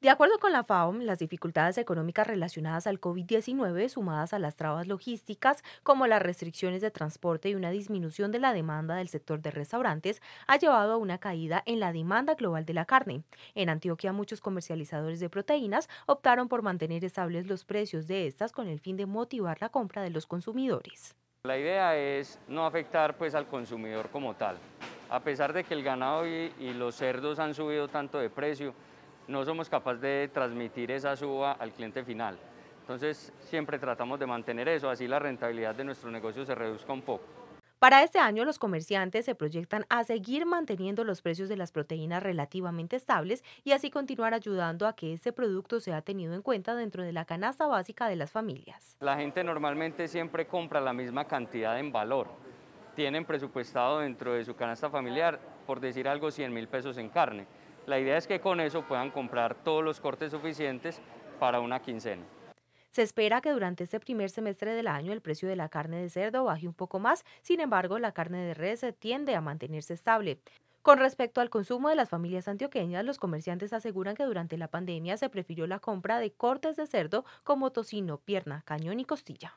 De acuerdo con la FAO, las dificultades económicas relacionadas al COVID-19, sumadas a las trabas logísticas, como las restricciones de transporte y una disminución de la demanda del sector de restaurantes, ha llevado a una caída en la demanda global de la carne. En Antioquia, muchos comercializadores de proteínas optaron por mantener estables los precios de estas con el fin de motivar la compra de los consumidores. La idea es no afectar al consumidor como tal. A pesar de que el ganado y los cerdos han subido tanto de precio, no somos capaces de transmitir esa suba al cliente final. Entonces, siempre tratamos de mantener eso, así la rentabilidad de nuestro negocio se reduzca un poco. Para este año, los comerciantes se proyectan a seguir manteniendo los precios de las proteínas relativamente estables y así continuar ayudando a que este producto sea tenido en cuenta dentro de la canasta básica de las familias. La gente normalmente siempre compra la misma cantidad en valor. Tienen presupuestado dentro de su canasta familiar, por decir algo, 100.000 pesos en carne. La idea es que con eso puedan comprar todos los cortes suficientes para una quincena. Se espera que durante este primer semestre del año el precio de la carne de cerdo baje un poco más, sin embargo la carne de res tiende a mantenerse estable. Con respecto al consumo de las familias antioqueñas, los comerciantes aseguran que durante la pandemia se prefirió la compra de cortes de cerdo como tocino, pierna, cañón y costilla.